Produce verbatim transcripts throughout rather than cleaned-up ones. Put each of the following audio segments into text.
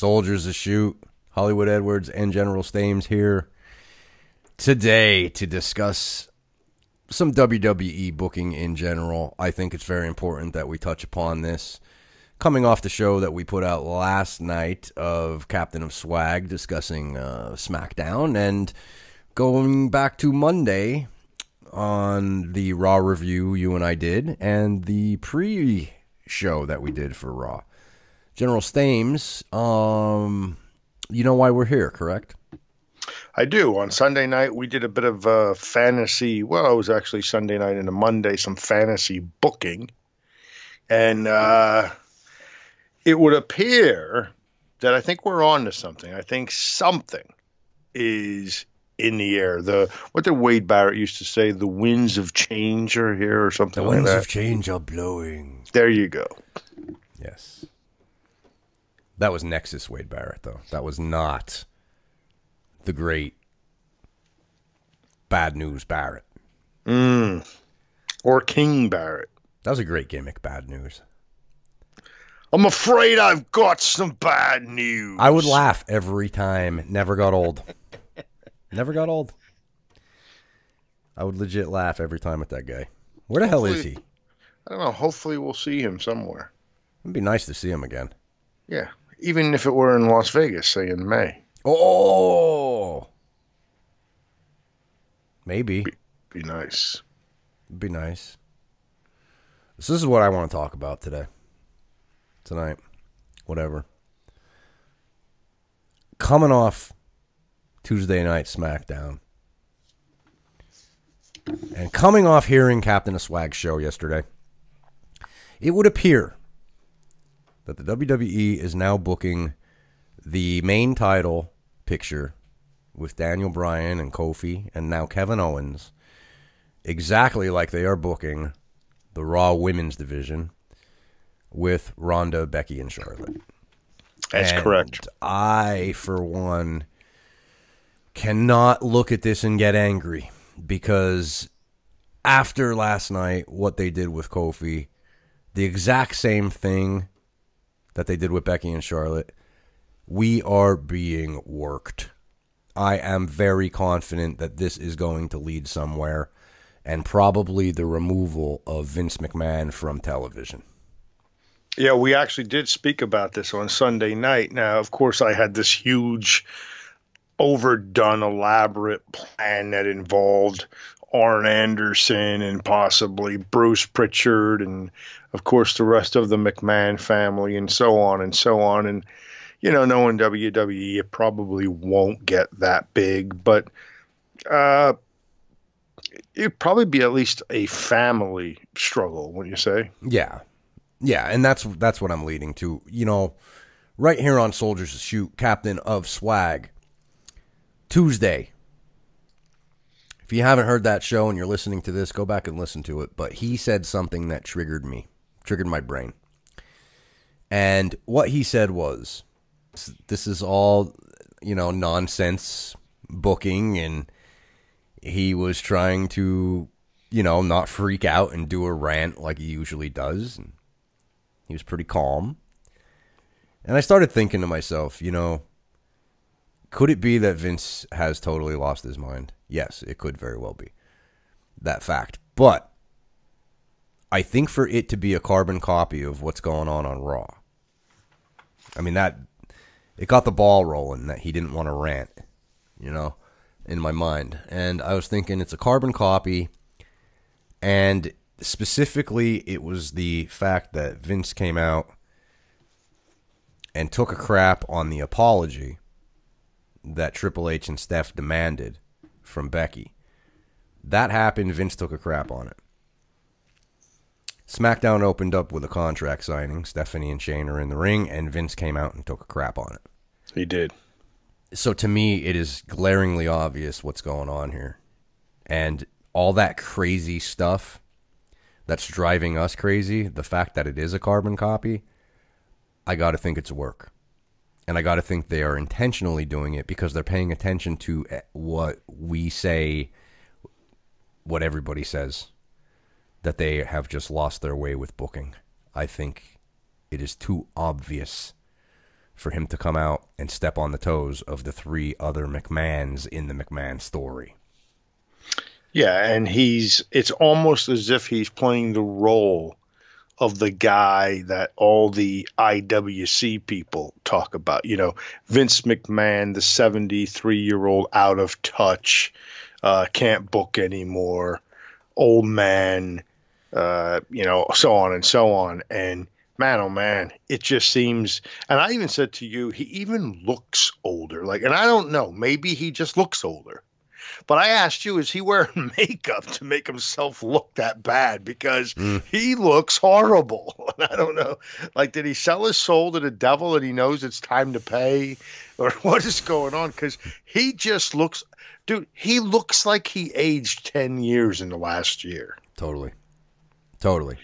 Soldiers of Shoot, Hollywood Edwards, and General Stames here today to discuss some W W E booking in general. I think it's very important that we touch upon this. Coming off the show that we put out last night of Captain of Swag discussing uh, SmackDown, and going back to Monday on the Raw review you and I did and the pre-show that we did for Raw. General Stames, um, you know why we're here, correct? I do. On Sunday night, we did a bit of uh, fantasy. Well, it was actually Sunday night into Monday, some fantasy booking. And uh, it would appear that I think we're on to something. I think something is in the air. The what did Wade Barrett used to say? The winds of change are here or something like that. The winds of change are blowing. There you go. Yes. That was Nexus Wade Barrett, though. That was not the great Bad News Barrett. Mm. Or King Barrett. That was a great gimmick, Bad News. I'm afraid I've got some bad news. I would laugh every time. Never got old. Never got old. I would legit laugh every time at that guy. Where the hopefully, hell is he? I don't know. Hopefully we'll see him somewhere. It'd be nice to see him again. Yeah. Even if it were in Las Vegas, say in May. Oh! Maybe. Be, be nice. Be nice. So this is what I want to talk about today. Tonight. Whatever. Coming off Tuesday night SmackDown. And coming off hearing Captain of Swag's show yesterday, it would appear that the W W E is now booking the main title picture with Daniel Bryan and Kofi and now Kevin Owens exactly like they are booking the Raw Women's Division with Ronda, Becky, and Charlotte. That's and correct. I, for one, cannot look at this and get angry because after last night, what they did with Kofi, the exact same thing that they did with Becky and Charlotte, we are being worked. I am very confident that this is going to lead somewhere and probably the removal of Vince McMahon from television. Yeah, we actually did speak about this on Sunday night. Now, of course, I had this huge, overdone, elaborate plan that involved Arn Anderson and possibly Bruce Pritchard and, of course, the rest of the McMahon family and so on and so on. And, you know, knowing W W E, it probably won't get that big, but uh, it'd probably be at least a family struggle, wouldn't you say? Yeah. Yeah, and that's that's what I'm leading to. You know, right here on Soldiers of Shoot, Captain of Swag, Tuesday. If you haven't heard that show and you're listening to this, go back and listen to it. But he said something that triggered me, triggered my brain. And what he said was, this is all, you know, nonsense booking. And he was trying to, you know, not freak out and do a rant like he usually does. And he was pretty calm. And I started thinking to myself, you know, could it be that Vince has totally lost his mind? Yes, it could very well be that fact. But I think for it to be a carbon copy of what's going on on Raw, I mean, that it got the ball rolling that he didn't want to rant, you know, in my mind. And I was thinking it's a carbon copy. And specifically, it was the fact that Vince came out and took a crap on the apology that Triple H and Steph demanded from Becky. That happened. Vince took a crap on it. SmackDown opened up with a contract signing. Stephanie and Shane are in the ring, and Vince came out and took a crap on it. He did. So to me, it is glaringly obvious what's going on here. And all that crazy stuff that's driving us crazy, the fact that it is a carbon copy, I got to think it's work. And I got to think they are intentionally doing it because they're paying attention to what we say, what everybody says, that they have just lost their way with booking. I think it is too obvious for him to come out and step on the toes of the three other McMahons in the McMahon story. Yeah, and he's it's almost as if he's playing the role of the guy that all the I W C people talk about. You know, Vince McMahon, the seventy-three-year-old out of touch, uh, can't book anymore, old man, uh, you know, so on and so on. And man, oh man, it just seems, and I even said to you, he even looks older. Like, and I don't know, maybe he just looks older. But I asked you, is he wearing makeup to make himself look that bad? Because mm. he looks horrible. And I don't know. Like, did he sell his soul to the devil and he knows it's time to pay? Or what is going on? Because he just looks – dude, he looks like he aged ten years in the last year. Totally. Totally.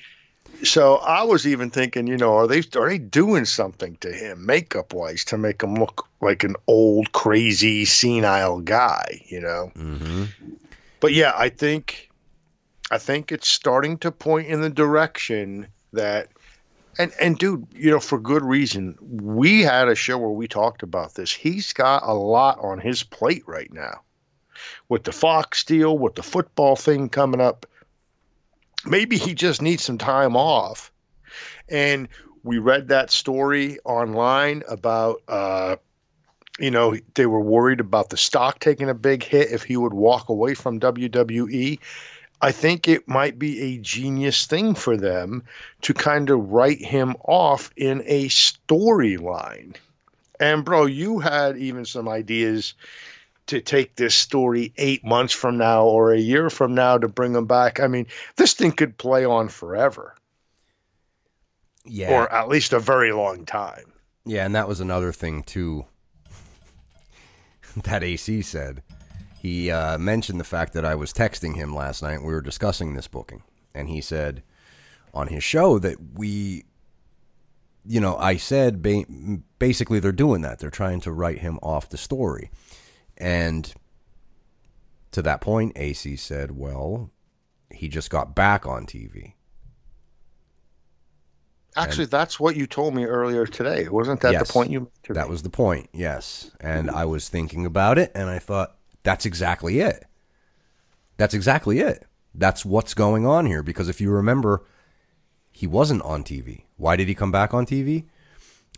So I was even thinking, you know, are they are they doing something to him makeup-wise to make him look like an old, crazy, senile guy, you know? Mm-hmm. But, yeah, I think I think it's starting to point in the direction that and, – and, dude, you know, for good reason, we had a show where we talked about this. He's got a lot on his plate right now with the Fox deal, with the football thing coming up. Maybe he just needs some time off. And we read that story online about, uh, you know, they were worried about the stock taking a big hit if he would walk away from W W E. I think it might be a genius thing for them to kind of write him off in a storyline. And, bro, you had even some ideas to take this story eight months from now or a year from now to bring them back. I mean, this thing could play on forever. Yeah. Or at least a very long time. Yeah, and that was another thing, too, that A C said. He uh, mentioned the fact that I was texting him last night. We were discussing this booking. And he said on his show that we, you know, I said ba basically they're doing that. They're trying to write him off the story. And to that point, A C said, well, he just got back on T V. Actually, and that's what you told me earlier today. Wasn't that yes, the point you made to That me? was the point, yes. And I was thinking about it, and I thought, that's exactly it. That's exactly it. That's what's going on here. Because if you remember, he wasn't on T V. Why did he come back on T V?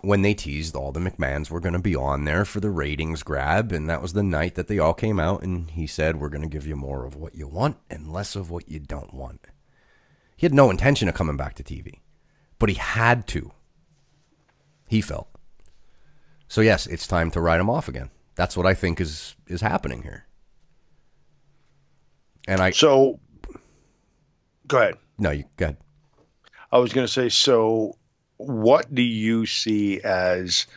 When they teased all the McMahons were going to be on there for the ratings grab, and that was the night that they all came out, and he said, we're going to give you more of what you want and less of what you don't want. He had no intention of coming back to T V, but he had to. He felt. So, yes, it's time to write him off again. That's what I think is, is happening here. And I... So, go ahead. No, you go ahead. I was going to say, so... what do you see as,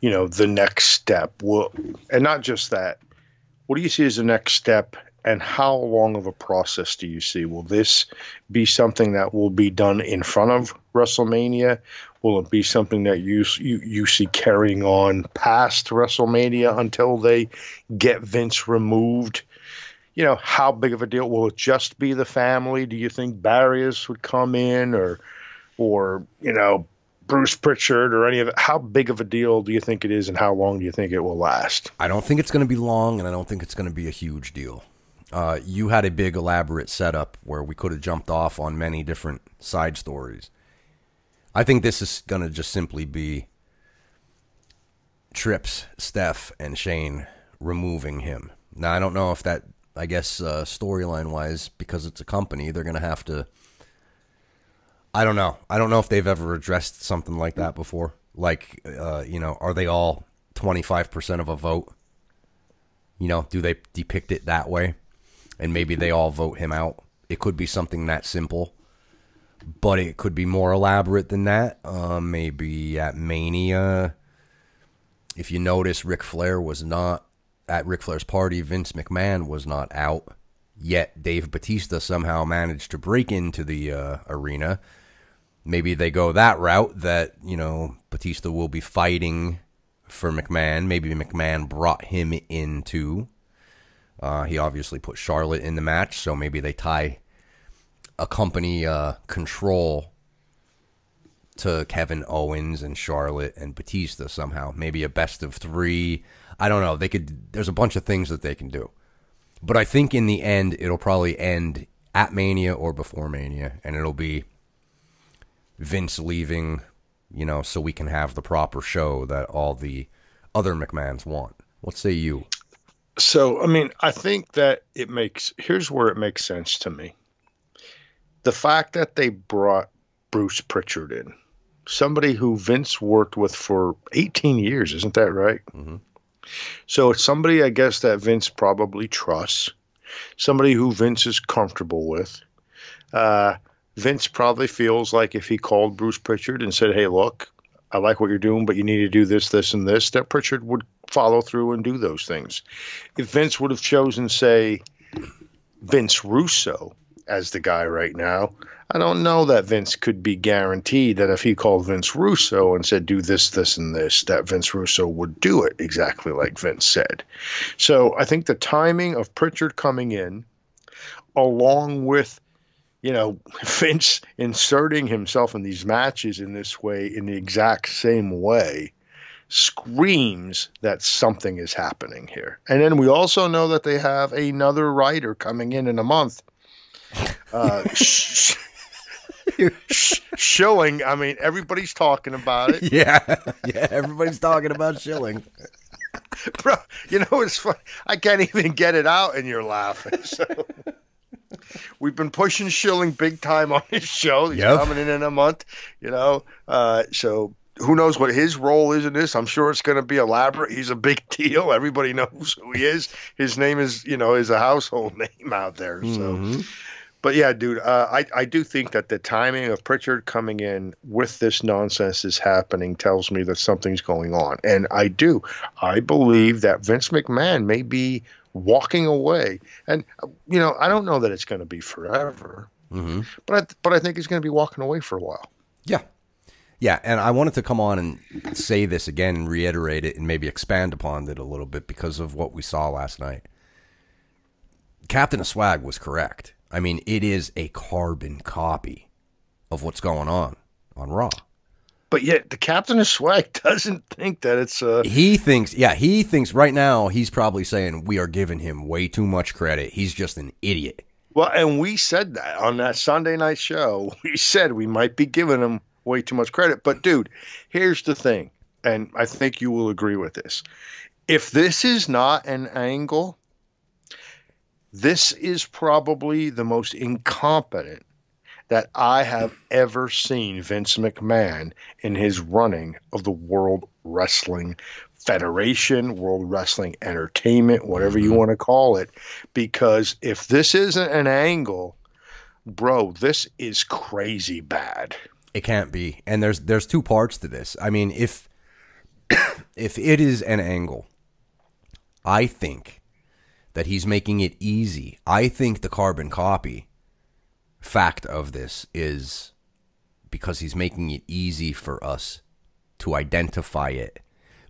you know, the next step? Well, and not just that. What do you see as the next step, and how long of a process do you see? Will this be something that will be done in front of WrestleMania? Will it be something that you you, you see carrying on past WrestleMania until they get Vince removed? You know, how big of a deal? Will it just be the family? Do you think Barrios would come in, or... or, you know, Bruce Pritchard or any of it? How big of a deal do you think it is, and how long do you think it will last? I don't think it's going to be long, and I don't think it's going to be a huge deal. Uh, you had a big, elaborate setup where we could have jumped off on many different side stories. I think this is going to just simply be Trips, Steph, and Shane removing him. Now, I don't know if that, I guess, uh, storyline-wise, because it's a company, they're going to have to... I don't know. I don't know if they've ever addressed something like that before. Like, uh, you know, are they all twenty-five percent of a vote? You know, do they depict it that way? And maybe they all vote him out. It could be something that simple. But it could be more elaborate than that. Uh, maybe at Mania, if you notice, Ric Flair was not, at Ric Flair's party, Vince McMahon was not out. Yet Dave Bautista somehow managed to break into the uh, arena. Maybe they go that route that, you know, Bautista will be fighting for McMahon. Maybe McMahon brought him in too. Uh, he obviously put Charlotte in the match, so maybe they tie a company uh, control to Kevin Owens and Charlotte and Batista somehow. Maybe a best of three. I don't know. They could. There's a bunch of things that they can do. But I think in the end, it'll probably end at Mania or before Mania. And it'll be Vince leaving, you know, so we can have the proper show that all the other McMahons want. What say you? So, I mean, I think that it makes, here's where it makes sense to me. The fact that they brought Bruce Pritchard in, somebody who Vince worked with for eighteen years, isn't that right? Mm-hmm. So it's somebody, I guess, that Vince probably trusts, somebody who Vince is comfortable with. Uh, Vince probably feels like if he called Bruce Pritchard and said, hey, look, I like what you're doing, but you need to do this, this, and this, that Pritchard would follow through and do those things. If Vince would have chosen, say, Vince Russo as the guy right now, I don't know that Vince could be guaranteed that if he called Vince Russo and said, do this, this, and this, that Vince Russo would do it exactly like Vince said. So I think the timing of Pritchard coming in, along with, you know, Vince inserting himself in these matches in this way, in the exact same way, screams that something is happening here. And then we also know that they have another writer coming in in a month. Uh, sh sh Schilling. I mean, everybody's talking about it. Yeah. Yeah. Everybody's talking about Schilling. Bro, you know, it's funny. I can't even get it out and you're laughing. So. We've been pushing Schilling big time on his show. He's yep. coming in in a month, you know. Uh, so who knows what his role is in this? I'm sure it's going to be elaborate. He's a big deal. Everybody knows who he is. His name is, you know, is a household name out there. So, mm-hmm. But yeah, dude, uh, I I do think that the timing of Pritchard coming in with this nonsense is happening tells me that something's going on, and I do. I believe that Vince McMahon may be walking away, and you know, I don't know that it's going to be forever, mm-hmm. but I, but I think he's going to be walking away for a while. Yeah, yeah, and I wanted to come on and say this again and reiterate it and maybe expand upon it a little bit because of what we saw last night. Captain of Swag was correct. I mean, it is a carbon copy of what's going on on Raw. But yet the Captain of Swag doesn't think that it's a... He thinks, yeah, he thinks right now he's probably saying we are giving him way too much credit. He's just an idiot. Well, and we said that on that Sunday night show. We said we might be giving him way too much credit. But, dude, here's the thing, and I think you will agree with this. If this is not an angle, this is probably the most incompetent that I have ever seen Vince McMahon in his running of the World Wrestling Federation, World Wrestling Entertainment, whatever you want to call it, because if this isn't an angle, bro, this is crazy bad. It can't be. And there's there's two parts to this. I mean, if if it is an angle, I think that he's making it easy. I think the carbon copy fact of this is because he's making it easy for us to identify it,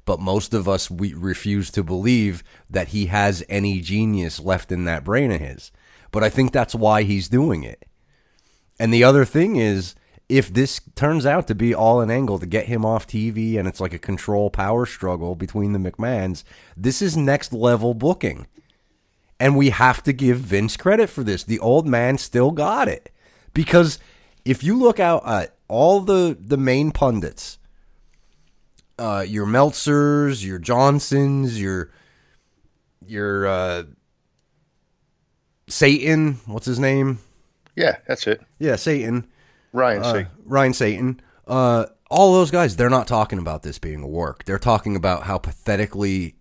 but most of us, we refuse to believe that he has any genius left in that brain of his. But I think that's why he's doing it. And the other thing is, if this turns out to be all an angle to get him off T V and it's like a control power struggle between the McMahons, this is next level booking. And we have to give Vince credit for this. The old man still got it. Because if you look out at all the, the main pundits, uh, your Meltzers, your Johnsons, your your uh, Satin, what's his name? Yeah, that's it. Yeah, Satin. Ryan Satin. Uh, Ryan Satin. Uh, all those guys, they're not talking about this being a work. They're talking about how pathetically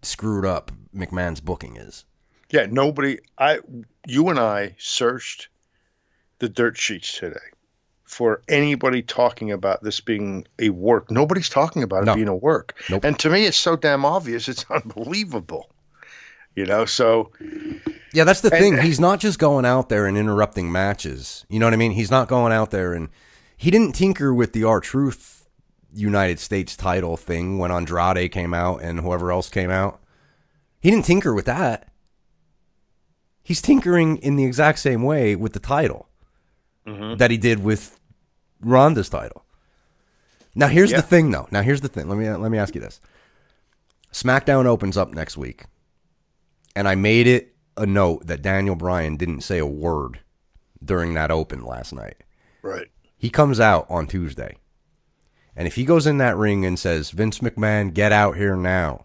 screwed up McMahon's booking is. Yeah, nobody, I, you and I searched the dirt sheets today for anybody talking about this being a work. Nobody's talking about it no. being a work. Nope. And to me, it's so damn obvious, it's unbelievable. You know, so. Yeah, that's the and, thing. He's not just going out there and interrupting matches. You know what I mean? He's not going out there and, he didn't tinker with the R-Truth United States title thing when Andrade came out and whoever else came out. He didn't tinker with that. He's tinkering in the exact same way with the title mm-hmm. that he did with Ronda's title. Now here's yeah. the thing, though. Now here's the thing. Let me let me ask you this. SmackDown opens up next week, and I made it a note that Daniel Bryan didn't say a word during that open last night. Right. He comes out on Tuesday, and if he goes in that ring and says, "Vince McMahon, get out here now,"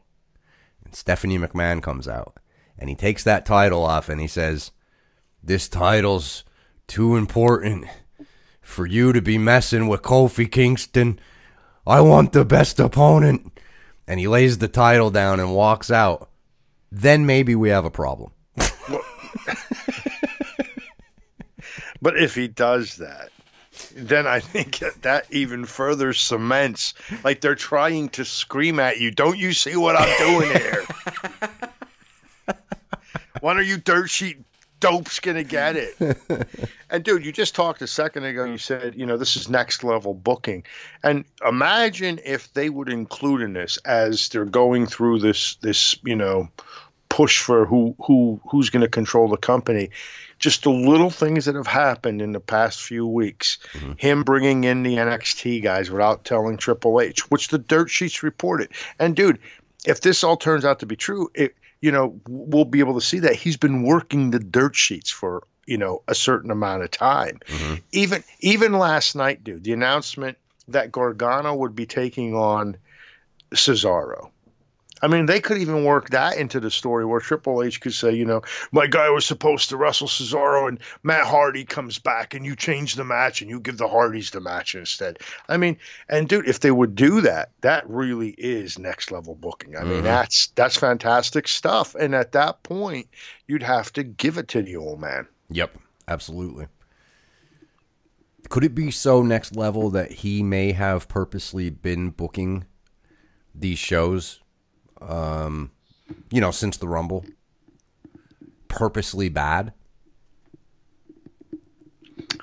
and Stephanie McMahon comes out and he takes that title off and he says, "This title's too important for you to be messing with Kofi Kingston. I want the best opponent." And he lays the title down and walks out. Then maybe we have a problem. But if he does that, then I think that even further cements, like, they're trying to scream at you, "Don't you see what I'm doing here? Why don't you dirt sheet dope's gonna get it?" And dude, you just talked a second ago, you said, you know, this is next level booking. And imagine if they would include in this, as they're going through this this, you know, push for who who who's gonna control the company, just the little things that have happened in the past few weeks. Mm-hmm. Him bringing in the N X T guys without telling Triple H, which the dirt sheets reported. And dude, if this all turns out to be true, it you know, we'll be able to see that he's been working the dirt sheets for, you know, a certain amount of time. Mm-hmm. Even even last night, dude, the announcement that Gargano would be taking on Cesaro. I mean, they could even work that into the story where Triple H could say, you know, "My guy was supposed to wrestle Cesaro and Matt Hardy comes back and you change the match and you give the Hardys the match instead." I mean, and dude, if they would do that, that really is next level booking. I mm-hmm. mean, that's that's fantastic stuff. And at that point, you'd have to give it to the old man. Yep, absolutely. Could it be so next level that he may have purposely been booking these shows, Um, you know, since the Rumble, purposely bad?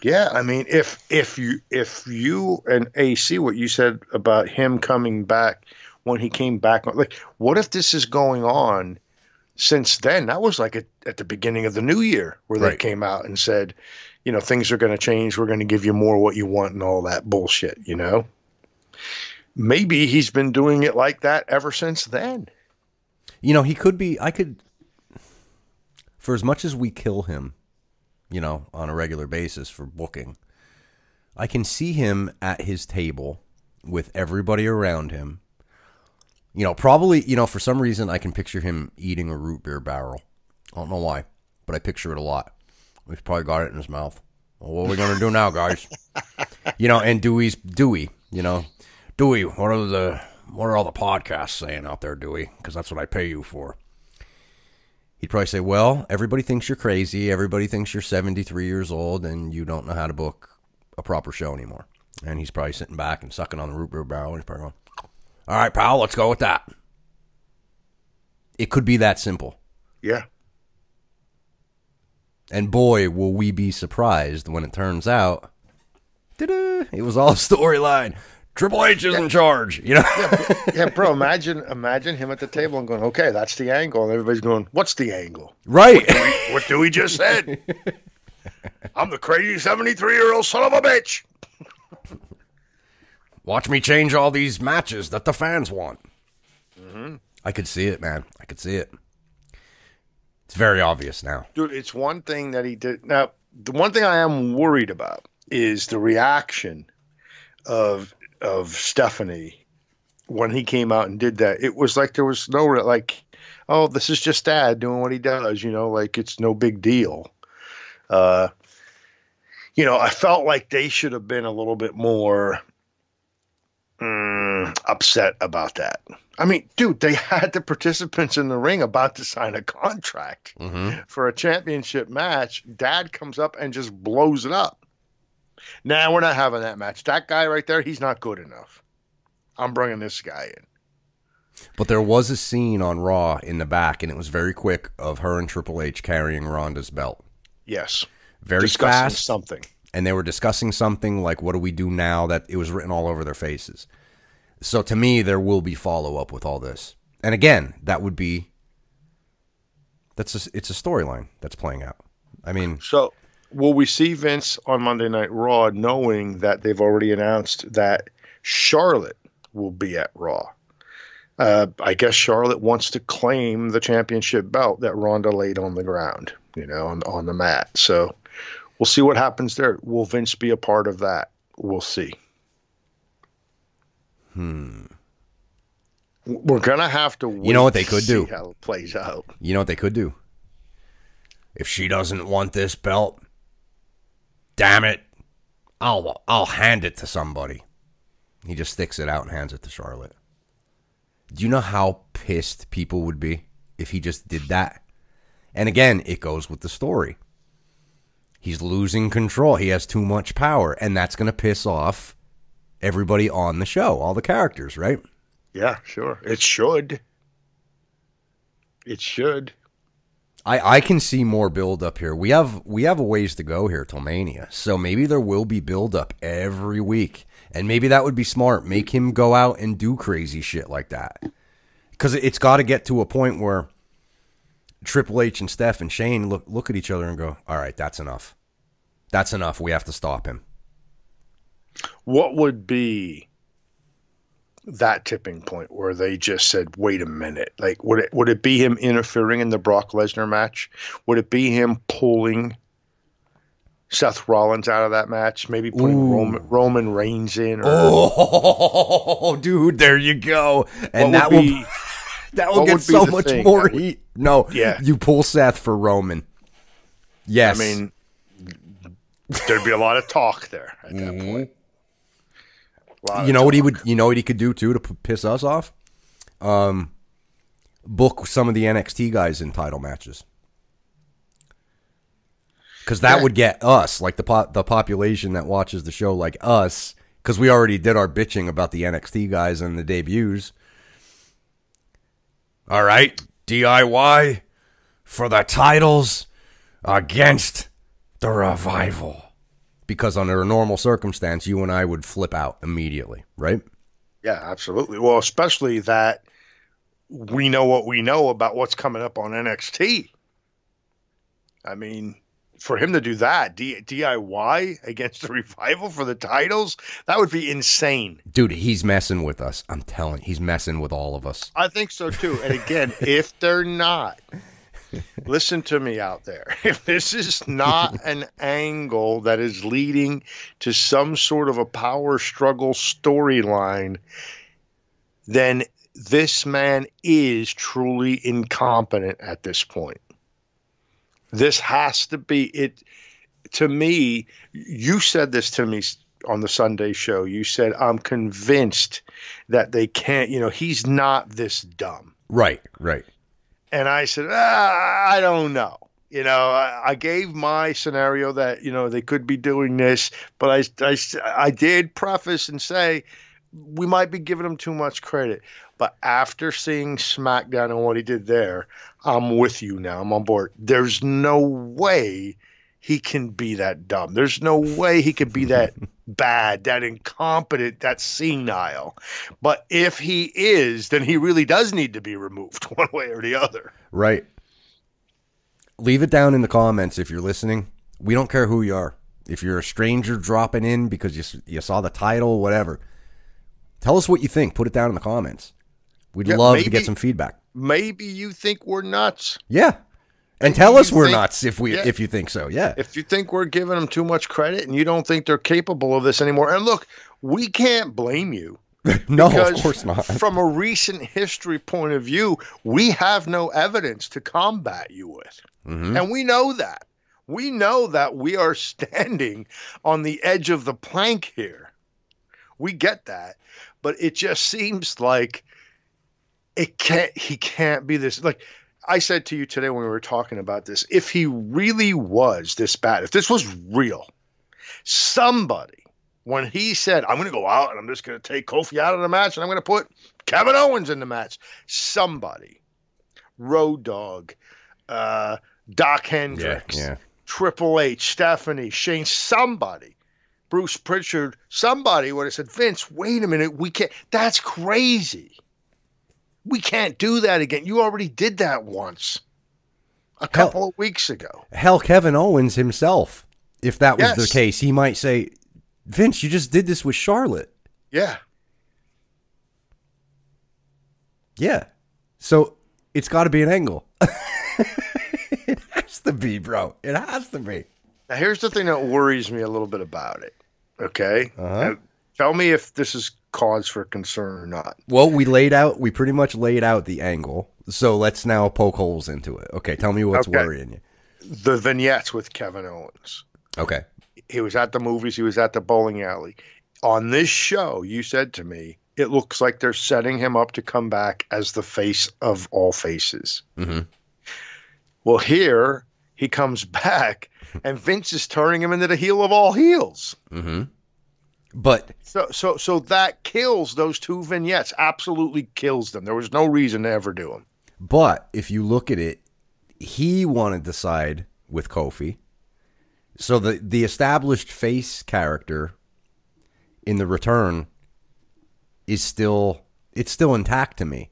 Yeah, I mean, if if you if you and A C, what you said about him coming back when he came back, like, what if this is going on since then? That was like a, at the beginning of the new year where right. they came out and said, you know, things are going to change. We're going to give you more what you want and all that bullshit, you know? Maybe he's been doing it like that ever since then. You know, he could be, I could, for as much as we kill him, you know, on a regular basis for booking, I can see him at his table with everybody around him. You know, probably, you know, for some reason I can picture him eating a root beer barrel. I don't know why, but I picture it a lot. He's probably got it in his mouth. Well, what are we going to do now, guys? You know, and Dewey's Dewey, you know. Dewey, what are the what are all the podcasts saying out there, Dewey? Because that's what I pay you for. He'd probably say, "Well, everybody thinks you're crazy. Everybody thinks you're seventy-three years old, and you don't know how to book a proper show anymore." And he's probably sitting back and sucking on the root beer barrel. He's probably going, "All right, pal, let's go with that." It could be that simple. Yeah. And boy, will we be surprised when it turns out, ta-da, it was all storyline. Triple H is yeah. in charge, you know. yeah, yeah, bro. Imagine, imagine him at the table and going, "Okay, that's the angle," and everybody's going, "What's the angle?" Right? What do we, what do we just said? I'm the crazy seventy-three-year-old son of a bitch. Watch me change all these matches that the fans want. Mm-hmm. I could see it, man. I could see it. It's very obvious now, dude. It's one thing that he did. Now, the one thing I am worried about is the reaction of. of Stephanie when he came out and did that. It was like there was no, like, "Oh, this is just Dad doing what he does," you know, like it's no big deal. Uh, you know, I felt like they should have been a little bit more mm, upset about that. I mean, dude, they had the participants in the ring about to sign a contract mm-hmm. for a championship match. Dad comes up and just blows it up. "Nah, we're not having that match. That guy right there, he's not good enough. I'm bringing this guy in." But there was a scene on Raw in the back, and it was very quick, of her and Triple H carrying Ronda's belt. Yes. Very discussing fast. Something. And they were discussing something like, "What do we do now?" That it was written all over their faces. So to me, there will be follow-up with all this. And again, that would be... that's a, it's a storyline that's playing out. I mean... so... will we see Vince on Monday Night Raw knowing that they've already announced that Charlotte will be at Raw. Uh, I guess Charlotte wants to claim the championship belt that Ronda laid on the ground, you know, on, on the mat. So we'll see what happens there. Will Vince be a part of that? We'll see. Hmm. We're going to have to wait you know what they could do? How it plays out. You know what they could do? If she doesn't want this belt, damn it, I'll, I'll hand it to somebody. He just sticks it out and hands it to Charlotte. Do you know how pissed people would be if he just did that? And again, it goes with the story. He's losing control. He has too much power, and that's going to piss off everybody on the show, all the characters, right? Yeah, sure. It should. It should. I, I can see more build up here. We have we have a ways to go here till Mania. So maybe there will be build up every week. And maybe that would be smart. Make him go out and do crazy shit like that. Because it's got to get to a point where Triple H and Steph and Shane look, look at each other and go, all right, that's enough. That's enough. We have to stop him. What would be that tipping point where they just said, wait a minute? Like, would it, would it be him interfering in the Brock Lesnar match? Would it be him pulling Seth Rollins out of that match? Maybe putting Roman, Roman Reigns in? Or, oh, dude, there you go. And that will, be, that will get so much thing? more would, heat. No, yeah. You pull Seth for Roman. Yes. I mean, there'd be a lot of talk there at that mm. point. You know what he would, you know what he could do too to piss us off? Um, book some of the N X T guys in title matches, because that yeah. would get us, like the po the population that watches the show, like us, because we already did our bitching about the N X T guys and the debuts. All right, D I Y for the titles against the Revival. Because under a normal circumstance, you and I would flip out immediately, right? Yeah, absolutely. Well, especially that we know what we know about what's coming up on N X T. I mean, for him to do that, D I Y against the Revival for the titles, that would be insane. Dude, he's messing with us. I'm telling you, he's messing with all of us. I think so, too. And again, if they're not... Listen to me out there. If this is not an angle that is leading to some sort of a power struggle storyline, then this man is truly incompetent at this point. This has to be it. To me, you said this to me on the Sunday show. You said, I'm convinced that they can't, you know, he's not this dumb. Right, right. And I said, ah, I don't know. You know, I, I gave my scenario that, you know, they could be doing this. But I, I, I did preface and say we might be giving him too much credit. But after seeing SmackDown and what he did there, I'm with you now. I'm on board. There's no way he can be that dumb. There's no way he could be that bad, that incompetent, that senile. But if he is, then he really does need to be removed one way or the other. Right. Leave it down in the comments if you're listening. We don't care who you are. If you're a stranger dropping in because you, you saw the title, whatever, tell us what you think. Put it down in the comments. We'd yeah, love maybe, to get some feedback. Maybe you think we're nuts. Yeah. And tell us we're nuts if we yeah. if you think so, yeah. If you think we're giving them too much credit and you don't think they're capable of this anymore. And look, we can't blame you. No, of course not. From a recent history point of view, we have no evidence to combat you with. Mm-hmm. And we know that. We know that we are standing on the edge of the plank here. We get that. But it just seems like it can't, he can't be this, like, I said to you today when we were talking about this, if he really was this bad, if this was real, somebody, when he said, I'm going to go out and I'm just going to take Kofi out of the match and I'm going to put Kevin Owens in the match, somebody, Road Dogg, uh, Doc Hendricks, yeah, yeah. Triple H, Stephanie, Shane, somebody, Bruce Pritchard, somebody would have said, Vince, wait a minute, we can't, that's crazy. We can't do that again. You already did that once a couple hell, of weeks ago. Hell, Kevin Owens himself, if that was yes. the case, he might say, Vince, you just did this with Charlotte. Yeah. Yeah. So it's got to be an angle. It has to be, bro. It has to be. Now, here's the thing that worries me a little bit about it. Okay? Uh-huh. Tell me if this is cause for concern or not. Well, we laid out, we pretty much laid out the angle. So let's now poke holes into it. Okay, tell me what's okay. worrying you. The vignettes with Kevin Owens. Okay. He was at the movies. He was at the bowling alley. On this show, you said to me, it looks like they're setting him up to come back as the face of all faces. Mm-hmm. Well, here he comes back, and Vince is turning him into the heel of all heels. Mm-hmm. But so so so that kills those two vignettes. Absolutely kills them. There was no reason to ever do them. But if you look at it, he wanted to side with Kofi. So the the established face character in the return is still it's still intact to me.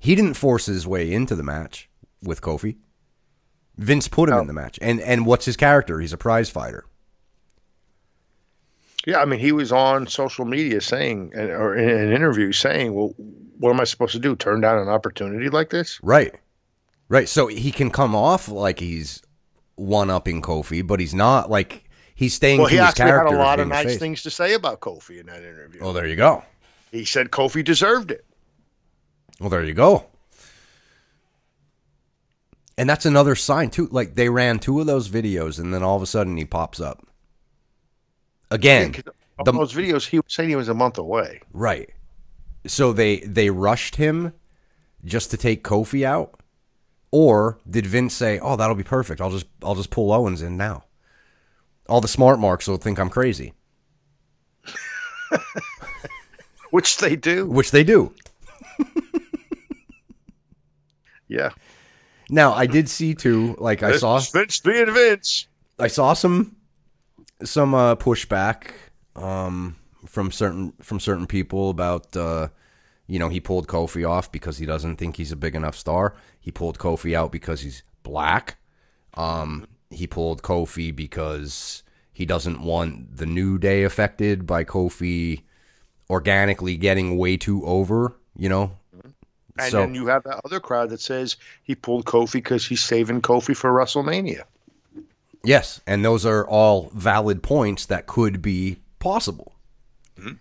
He didn't force his way into the match with Kofi. Vince put him oh. in the match. And and what's his character? He's a prize fighter. Yeah, I mean, he was on social media saying, or in an interview saying, well, what am I supposed to do? Turn down an opportunity like this? Right. Right. So he can come off like he's one-upping Kofi, but he's not. Like, he's staying well, to he his character. Well, he actually had a lot of nice things to say about Kofi in that interview. Well, there you go. He said Kofi deserved it. Well, there you go. And that's another sign, too. Like, they ran two of those videos, and then all of a sudden he pops up. Again, yeah, the, those videos, he was saying he was a month away. Right. So they, they rushed him just to take Kofi out? Or did Vince say, oh, that'll be perfect. I'll just, I'll just pull Owens in now. All the smart marks will think I'm crazy. Which they do. Which they do. Yeah. Now, I did see, too, like I saw... Vince being Vince. I saw some... Some uh, pushback um, from certain from certain people about, uh, you know, he pulled Kofi off because he doesn't think he's a big enough star. He pulled Kofi out because he's black. Um, he pulled Kofi because he doesn't want the New Day affected by Kofi organically getting way too over, you know. And so, then you have that other crowd that says he pulled Kofi because he's saving Kofi for WrestleMania. Yes, and those are all valid points that could be possible. Mm-hmm.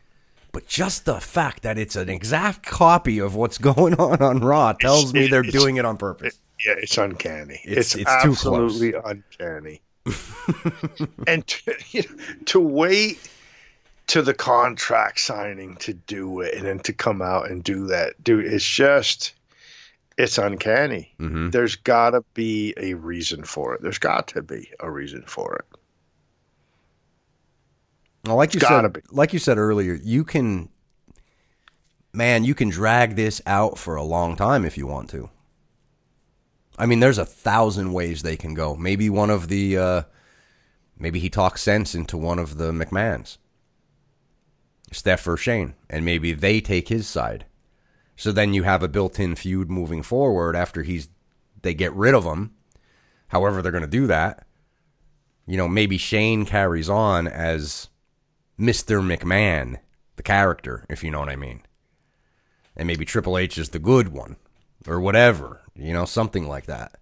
But just the fact that it's an exact copy of what's going on on Raw tells it's, me they're doing it on purpose. It, yeah, it's uncanny. It's, it's, it's absolutely too close. Uncanny. And to, you know, to wait to the contract signing to do it and then to come out and do that, dude, it's just... It's uncanny. Mm-hmm. There's got to be a reason for it. There's got to be a reason for it. Well, like you said, be. like you said earlier, you can, man, you can drag this out for a long time if you want to. I mean, there's a thousand ways they can go. Maybe one of the, uh, maybe he talks sense into one of the McMahons, Steph or Shane, and maybe they take his side. So then you have a built-in feud moving forward after he's they get rid of him. However they're going to do that. You know, maybe Shane carries on as Mister McMahon, the character, if you know what I mean. And maybe Triple H is the good one or whatever, you know, something like that.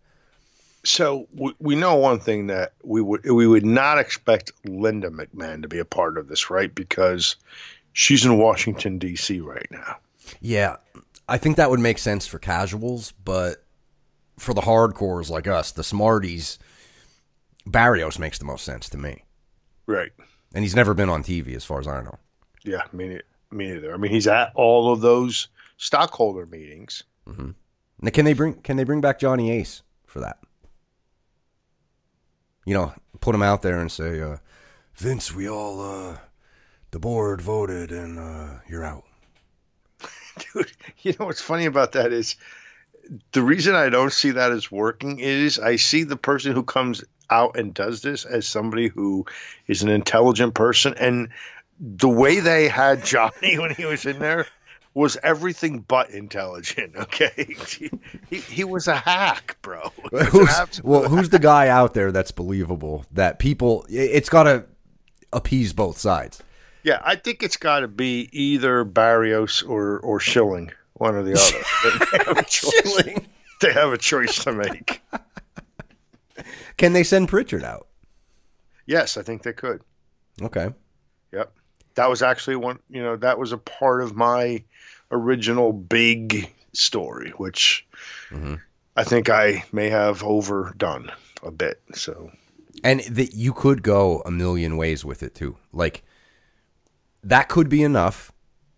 So we know one thing that we would we would not expect Linda McMahon to be a part of this, right? Because she's in Washington, D C right now. Yeah, I think that would make sense for casuals, but for the hardcores like us, the smarties, Barrios makes the most sense to me. Right. And he's never been on T V as far as I know. Yeah, me, me neither. I mean, he's at all of those stockholder meetings. Mm-hmm. Now, can they bring can they bring back Johnny Ace for that? You know, put him out there and say, uh, Vince, we all, uh, the board voted and uh, you're out. Dude, you know what's funny about that is the reason I don't see that as working is I see the person who comes out and does this as somebody who is an intelligent person. And the way they had Johnny when he was in there was everything but intelligent, okay? He, he was a hack, bro. Who's, well, who's the guy out there that's believable that people – it's got to appease both sides. Yeah, I think it's got to be either Barrios or, or Schilling. one or the other. They have a choice. They have a choice to make. Can they send Pritchard out? Yes, I think they could. Okay. Yep. That was actually one, you know, that was a part of my original big story, which mm-hmm. I think I may have overdone a bit. So, and that you could go a million ways with it too. Like, that could be enough.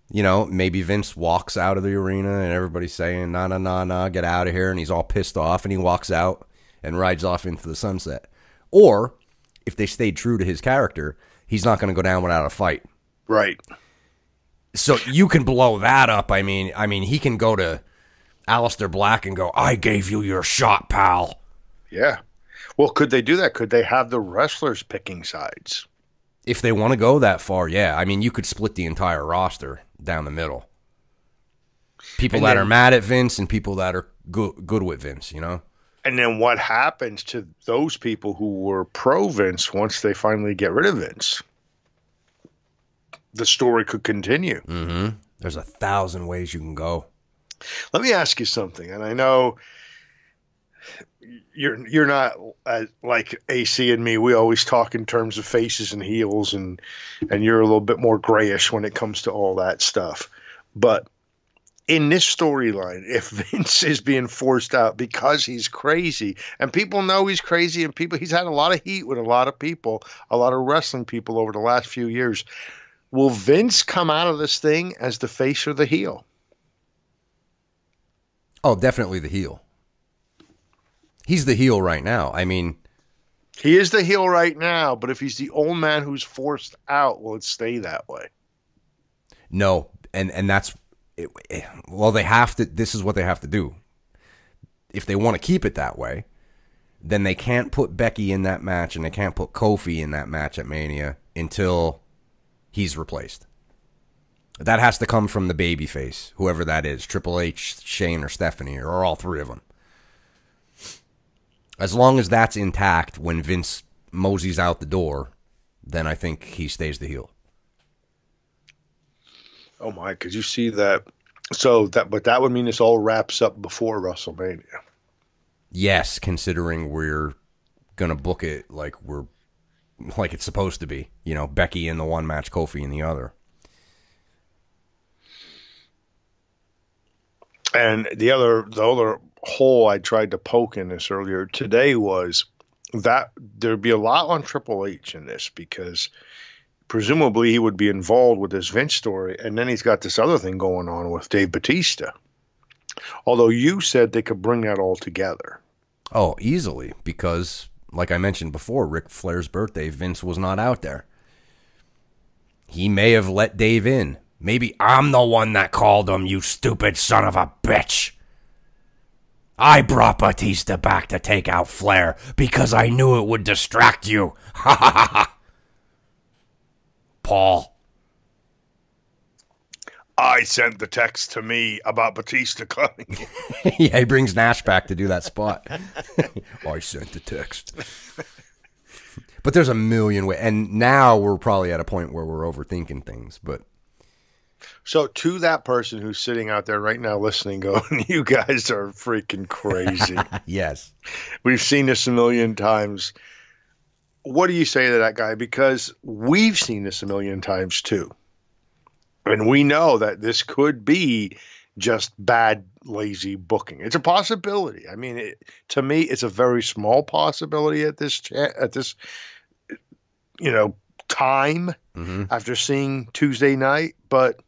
You know, maybe Vince walks out of the arena and everybody's saying, nah, nah, nah, nah, get out of here. And he's all pissed off and he walks out and rides off into the sunset. Or if they stayed true to his character, he's not going to go down without a fight. Right. So you can blow that up. I mean, I mean, he can go to Aleister Black and go, I gave you your shot, pal. Yeah. Well, could they do that? Could they have the wrestlers picking sides? If they want to go that far, yeah. I mean, you could split the entire roster down the middle. People that are mad at Vince and people that are good, good with Vince, you know? And then what happens to those people who were pro-Vince once they finally get rid of Vince? The story could continue. Mm-hmm. There's a thousand ways you can go. Let me ask you something, and I know... You're you're not uh, like A C and me. We always talk in terms of faces and heels, and and you're a little bit more grayish when it comes to all that stuff. But in this storyline, if Vince is being forced out because he's crazy, and people know he's crazy, and people he's had a lot of heat with a lot of people, a lot of wrestling people over the last few years. Will Vince come out of this thing as the face or the heel? Oh, definitely the heel. He's the heel right now. I mean, he is the heel right now, but if he's the old man who's forced out, will it stay that way? No, and and that's it, it, well, they have to. This is what they have to do. If they want to keep it that way, then they can't put Becky in that match, and they can't put Kofi in that match at Mania until he's replaced. That has to come from the babyface, whoever that is, Triple H, Shane, or Stephanie, or all three of them. As long as that's intact when Vince moseys out the door, then I think he stays the heel. Oh, my, because you see that. So that, but that would mean this all wraps up before WrestleMania. Yes, considering we're going to book it like we're like it's supposed to be. You know, Becky in the one match, Kofi in the other. And the other, the other hole I tried to poke in this earlier today was that there'd be a lot on Triple H in this, because presumably he would be involved with this Vince story, and then he's got this other thing going on with Dave Bautista. Although you said they could bring that all together. Oh, easily, because like I mentioned before, Ric Flair's birthday, Vince was not out there. He may have let Dave in. Maybe I'm the one that called him, you stupid son of a bitch. I brought Batista back to take out Flair because I knew it would distract you. Ha ha ha ha. Paul. I sent the text to me about Batista coming. Yeah, he brings Nash back to do that spot. I sent the text. But there's a million ways. And now we're probably at a point where we're overthinking things, but... So to that person who's sitting out there right now listening, going, you guys are freaking crazy. Yes. We've seen this a million times. What do you say to that guy? Because we've seen this a million times too. And we know that this could be just bad, lazy booking. It's a possibility. I mean, it, to me, it's a very small possibility at this, at this, you know, time mm-hmm. after seeing Tuesday night, but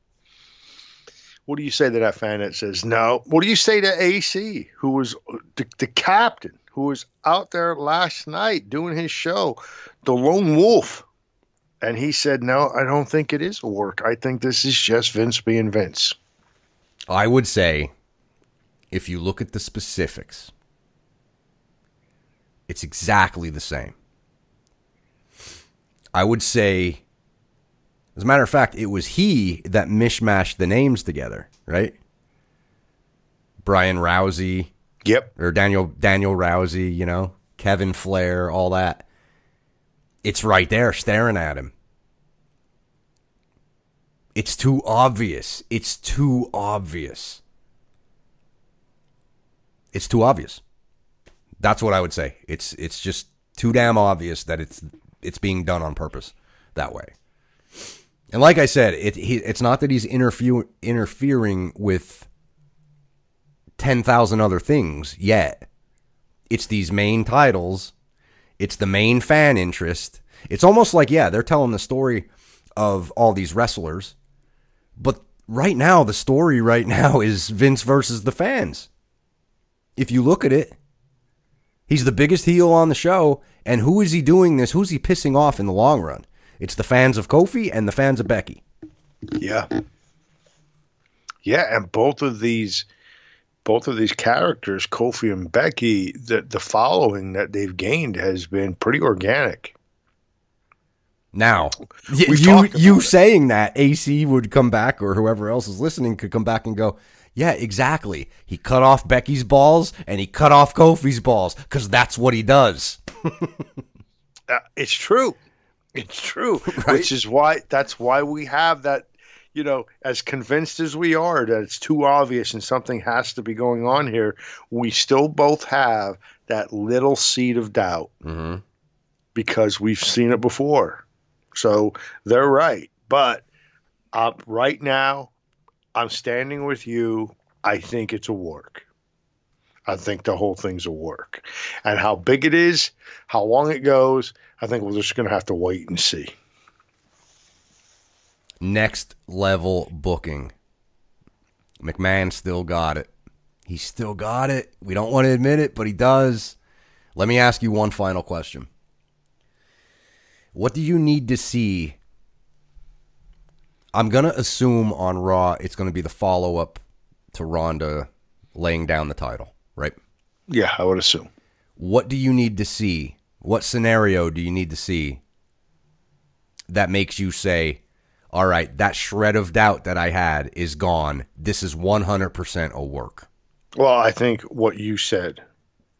what do you say to that fan that says no? What do you say to A C, who was the, the captain, who was out there last night doing his show, the lone wolf, and he said, no, I don't think it is a work. I think this is just Vince being Vince. I would say, if you look at the specifics, it's exactly the same. I would say, as a matter of fact, it was he that mishmashed the names together, right? Brian Rousey. Yep. Or Daniel Daniel Rousey, you know, Kevin Flair, all that. It's right there staring at him. It's too obvious. It's too obvious. it's too obvious. That's what I would say. It's it's just too damn obvious that it's it's being done on purpose that way. And like I said, it he, it's not that he's interfere, interfering with ten thousand other things yet. It's these main titles. It's the main fan interest. It's almost like, yeah, they're telling the story of all these wrestlers. But right now, the story right now is Vince versus the fans. If you look at it, he's the biggest heel on the show. And who is he doing this? Who's he pissing off in the long run? It's the fans of Kofi and the fans of Becky. Yeah. Yeah, and both of these both of these characters, Kofi and Becky, the, the following that they've gained has been pretty organic. Now, you, you, you saying that, A C would come back, or whoever else is listening could come back and go, yeah, exactly. He cut off Becky's balls and he cut off Kofi's balls because that's what he does. uh, it's true. It's true, right? Which is why that's why we have that, you know, as convinced as we are that it's too obvious and something has to be going on here, we still both have that little seed of doubt mm-hmm. because we've seen it before. So they're right. But uh, right now, I'm standing with you. I think it's a work. I think the whole thing's a work. And how big it is, how long it goes, I think we're just going to have to wait and see. Next level booking. McMahon still got it. He still got it. We don't want to admit it, but he does. Let me ask you one final question. What do you need to see? I'm going to assume on Raw it's going to be the follow-up to Ronda laying down the title, right? Yeah, I would assume. What do you need to see? What scenario do you need to see that makes you say, all right, that shred of doubt that I had is gone. This is one hundred percent a work. Well, I think what you said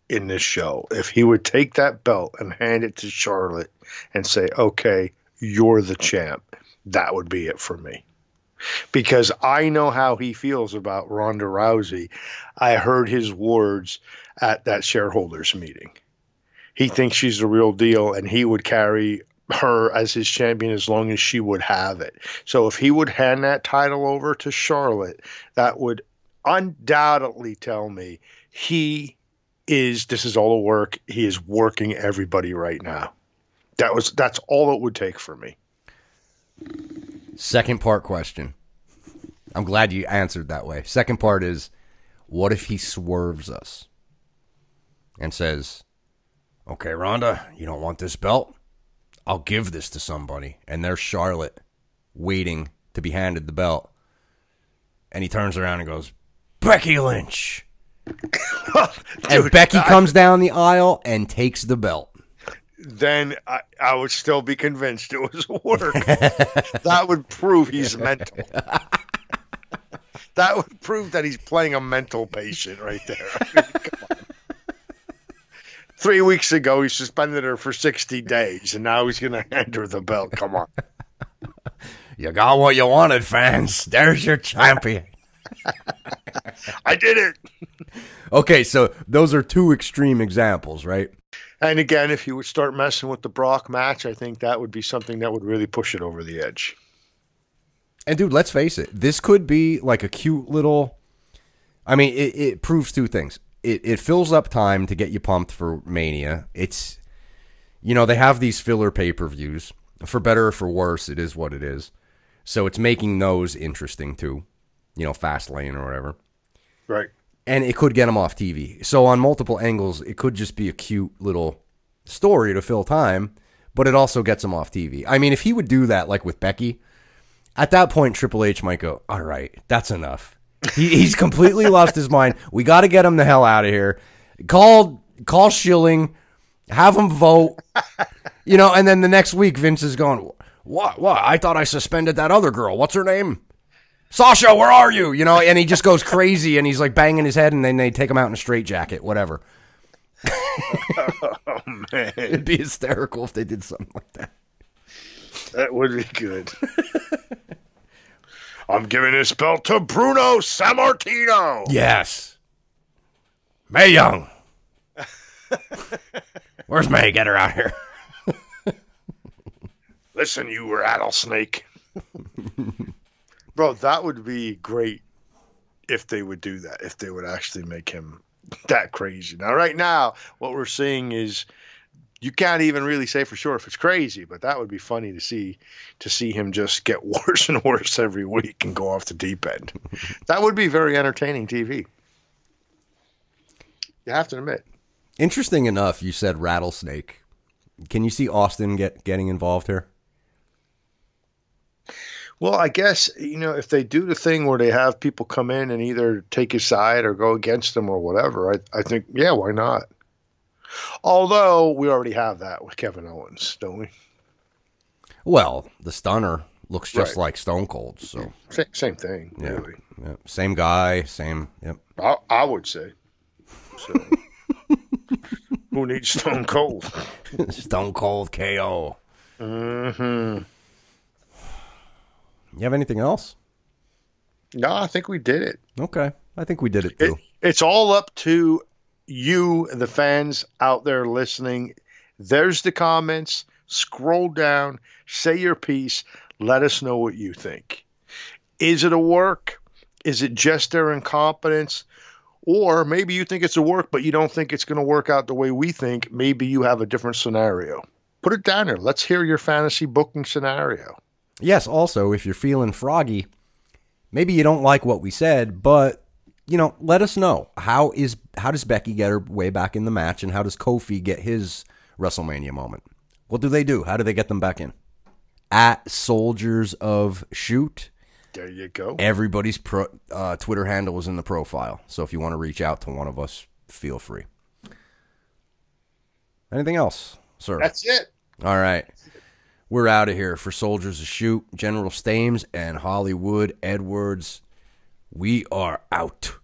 in this show, if he would take that belt and hand it to Charlotte and say, okay, you're the champ, that would be it for me. Because I know how he feels about Ronda Rousey. I heard his words at that shareholders meeting. He thinks she's the real deal, and he would carry her as his champion as long as she would have it. So if he would hand that title over to Charlotte, that would undoubtedly tell me he is, this is all a work, he is working everybody right now. That was, that's all it would take for me. Second part question. I'm glad you answered that way. Second part is, what if he swerves us and says, okay, Rhonda, you don't want this belt? I'll give this to somebody. And there's Charlotte waiting to be handed the belt. And he turns around and goes, Becky Lynch. And Becky comes down the aisle and takes the belt. Then I, I would still be convinced it was work. That would prove he's mental. That would prove that he's playing a mental patient right there. I mean, come on. Three weeks ago, he suspended her for sixty days, and now he's going to hand her the belt. Come on. You got what you wanted, fans. There's your champion. I did it. Okay, so those are two extreme examples, right? And again, if you would start messing with the Brock match, I think that would be something that would really push it over the edge. And, dude, let's face it. This could be like a cute little – I mean, it, it proves two things. It, it fills up time to get you pumped for Mania. It's, you know, they have these filler pay-per-views. For better or for worse, it is what it is. So it's making those interesting, too. You know, Fastlane or whatever. Right. And it could get them off T V. So on multiple angles, it could just be a cute little story to fill time, but it also gets them off T V. I mean, if he would do that, like with Becky, at that point, Triple H might go, all right, that's enough. He, he's completely lost his mind. We got to get him the hell out of here. Call, call Schilling, have him vote, you know. And then the next week, Vince is going, "What? What? I thought I suspended that other girl. What's her name? Sasha? Where are you? You know?" And he just goes crazy, and he's like banging his head, and then they take him out in a straitjacket, whatever. Oh man, it'd be hysterical if they did something like that. That would be good. I'm giving this belt to Bruno Sammartino. Yes. Mae Young. Where's Mae? Get her out here. Listen, you rattlesnake. Bro, that would be great if they would do that, if they would actually make him that crazy. Now, right now, what we're seeing is you can't even really say for sure if it's crazy, but that would be funny to see, to see him just get worse and worse every week and go off the deep end. That would be very entertaining T V. You have to admit. Interesting enough, you said rattlesnake. Can you see Austin get getting involved here? Well, I guess, you know, if they do the thing where they have people come in and either take his side or go against him or whatever, I, I think, yeah, why not? Although we already have that with Kevin Owens, don't we? Well, the stunner looks just right. like Stone Cold. So Same, same thing. Yeah, really. Yeah. Same guy, same. Yep. I, I would say. So. Who needs Stone Cold? Stone Cold K O. Mm-hmm. You have anything else? No, I think we did it. Okay. I think we did it, too. It, it's all up to you, the fans out there listening. There's the comments. Scroll down. Say your piece. Let us know what you think. Is it a work? Is it just their incompetence? Or maybe you think it's a work, but you don't think it's going to work out the way we think. Maybe you have a different scenario. Put it down there. Let's hear your fantasy booking scenario. Yes, also, if you're feeling froggy, maybe you don't like what we said, but, you know, let us know. How is how does Becky get her way back in the match, and how does Kofi get his WrestleMania moment? What do they do? How do they get them back in? At Soldiers of Shoot. There you go. Everybody's pro, uh, Twitter handle is in the profile, so if you want to reach out to one of us, feel free. Anything else, sir? That's it. All right. We're out of here for Soldiers of Shoot, General Stames, and Hollywood Edwards. We are out.